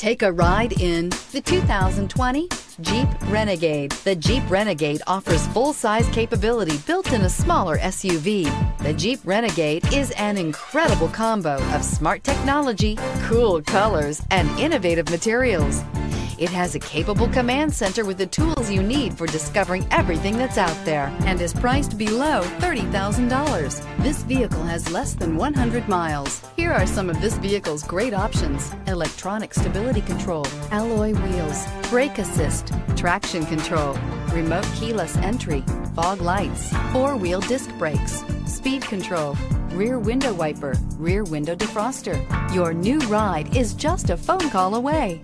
Take a ride in the 2020 Jeep Renegade. The Jeep Renegade offers full-size capability built in a smaller SUV. The Jeep Renegade is an incredible combo of smart technology, cool colors, and innovative materials. It has a capable command center with the tools you need for discovering everything that's out there and is priced below $30,000. This vehicle has less than 100 miles. Here are some of this vehicle's great options: electronic stability control, alloy wheels, brake assist, traction control, remote keyless entry, fog lights, four-wheel disc brakes, speed control, rear window wiper, rear window defroster. Your new ride is just a phone call away.